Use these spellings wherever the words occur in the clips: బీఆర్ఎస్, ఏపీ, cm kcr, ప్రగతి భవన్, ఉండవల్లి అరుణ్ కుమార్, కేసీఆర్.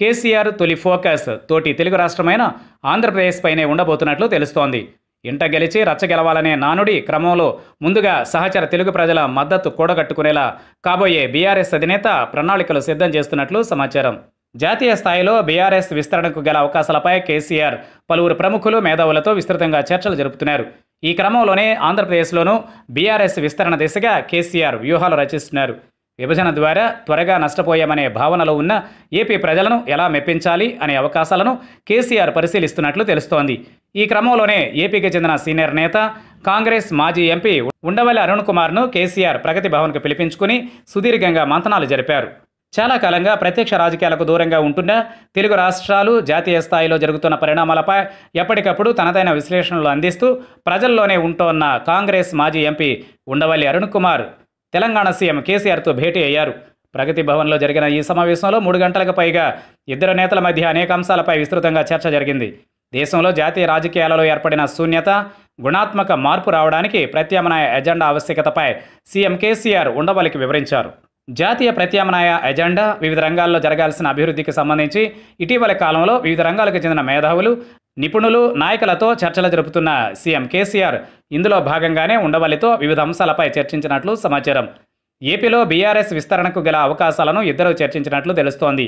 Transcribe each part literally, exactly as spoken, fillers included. కేసీఆర్ తొలి ఫోకస్ తోటి తెలుగు రాష్ట్రమైన ఆంధ్రప్రదేశ్ పైనే ఉండబోతున్నట్లు తెలుస్తోంది. ఇంట గెలిచి రచ్చగెలవాలనే నానుడి క్రమంలో ముందుగా సహచర తెలుగు ప్రజల మద్దతు కూడగట్టుకునేలా కాబోయే బీఆర్ఎస్ అధినేత ప్రణాళికలు సిద్ధం చేస్తున్నట్లు సమాచారం. జాతీయ స్థాయిలో బీఆర్ఎస్ విస్తరణకు గల అవకాశాలపై కేసీఆర్ పలువురు ప్రముఖులు మేధావులతో విస్తృతంగా చర్చలు జరుపుతున్నారు. ఈ క్రమంలోనే ఆంధ్రప్రదేశ్లోనూ బీఆర్ఎస్ విస్తరణ దిశగా కేసీఆర్ వ్యూహాలు రచిస్తున్నారు. విభజన ద్వారా త్వరగా నష్టపోయామనే భావనలో ఉన్న ఏపీ ప్రజలను ఎలా మెప్పించాలి అనే అవకాశాలను కేసీఆర్ పరిశీలిస్తున్నట్లు తెలుస్తోంది. ఈ క్రమంలోనే ఏపీకి చెందిన సీనియర్ నేత కాంగ్రెస్ మాజీ ఎంపీ ఉండవల్లి అరుణ్ కుమార్ను కేసీఆర్ ప్రగతి భవన్కు పిలిపించుకుని సుదీర్ఘంగా మంతనాలు జరిపారు. చాలా కాలంగా ప్రత్యక్ష రాజకీయాలకు దూరంగా ఉంటున్న తెలుగు రాష్ట్రాలు జాతీయ స్థాయిలో జరుగుతున్న పరిణామాలపై ఎప్పటికప్పుడు తనదైన విశ్లేషణలు అందిస్తూ ప్రజల్లోనే ఉంటోన్న కాంగ్రెస్ మాజీ ఎంపీ ఉండవల్లి అరుణ్ కుమార్ తెలంగాణ సీఎం కేసీఆర్తో భేటీ అయ్యారు. ప్రగతి భవన్లో జరిగిన ఈ సమావేశంలో మూడు గంటలకు పైగా ఇద్దరు నేతల మధ్య అనేక అంశాలపై విస్తృతంగా చర్చ జరిగింది. దేశంలో జాతీయ రాజకీయాలలో ఏర్పడిన శూన్యత, గుణాత్మక మార్పు రావడానికి ప్రత్యామ్నాయ ఎజెండా ఆవశ్యకతపై సీఎం కేసీఆర్ ఉండవల్లికి వివరించారు. జాతీయ ప్రత్యామ్నాయ ఎజెండా, వివిధ రంగాల్లో జరగాల్సిన అభివృద్ధికి సంబంధించి ఇటీవల కాలంలో వివిధ రంగాలకు చెందిన మేధావులు, నిపుణులు, నాయకులతో చర్చలు జరుపుతున్న సీఎం కేసీఆర్ ఇందులో భాగంగానే ఉండవల్లితో వివిధ అంశాలపై చర్చించినట్లు సమాచారం. ఏపీలో బీఆర్ఎస్ విస్తరణకు గల అవకాశాలను ఇద్దరు చర్చించినట్లు తెలుస్తోంది.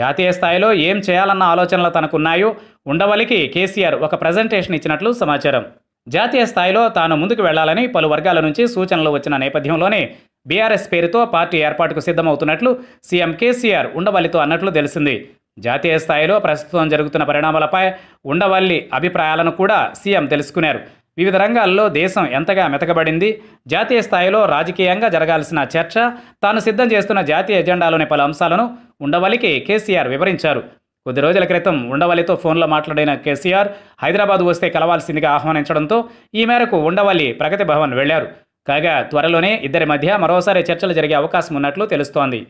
జాతీయ స్థాయిలో ఏం చేయాలన్న ఆలోచనలు తనకున్నాయో ఉండవల్లికి కేసీఆర్ ఒక ప్రజెంటేషన్ ఇచ్చినట్లు సమాచారం. జాతీయ స్థాయిలో తాను ముందుకు వెళ్లాలని పలు వర్గాల నుంచి సూచనలు వచ్చిన నేపథ్యంలోనే బీఆర్ఎస్ పేరుతో పార్టీ ఏర్పాటుకు సిద్ధమవుతున్నట్లు సీఎం కేసీఆర్ ఉండవల్లితో అన్నట్లు తెలిసింది. జాతీయ స్థాయిలో ప్రస్తుతం జరుగుతున్న పరిణామాలపై ఉండవల్లి అభిప్రాయాలను కూడా సీఎం తెలుసుకున్నారు. వివిధ రంగాల్లో దేశం ఎంతగా మెతకబడింది, జాతీయ స్థాయిలో రాజకీయంగా జరగాల్సిన చర్చ, తాను సిద్ధం చేస్తున్న జాతీయ ఎజెండాలోని పలు అంశాలను ఉండవల్లికి కేసీఆర్ వివరించారు. కొద్ది రోజుల క్రితం ఉండవల్లితో ఫోన్లో మాట్లాడిన కేసీఆర్ హైదరాబాద్ వస్తే కలవాల్సిందిగా ఆహ్వానించడంతో ఈ మేరకు ఉండవల్లి ప్రగతి భవన్ వెళ్లారు. కాగా త్వరలోనే ఇద్దరి మధ్య మరోసారి చర్చలు జరిగే అవకాశం ఉన్నట్లు తెలుస్తోంది.